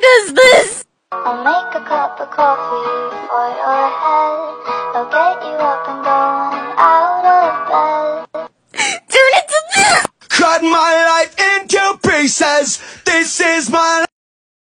does this? I'll make a cup of coffee for your head. I'll get you up and going out of bed. Turn it to this! Cut my life into pieces. This is my life.